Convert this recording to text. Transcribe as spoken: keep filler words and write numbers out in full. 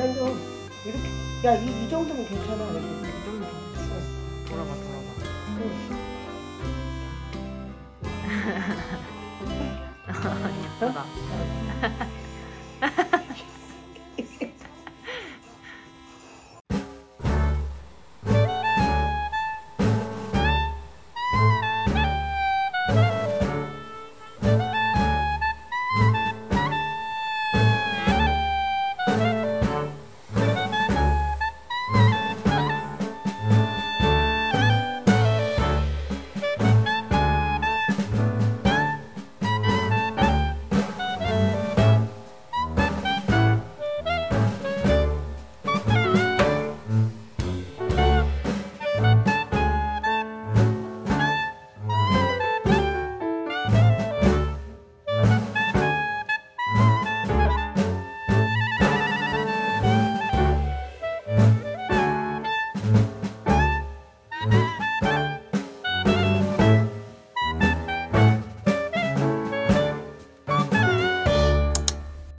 안정도 이렇게 야 이 이 정도면 괜찮아. 이 정도면 괜찮아. 돌아봐 돌아봐. 응. 예쁘다.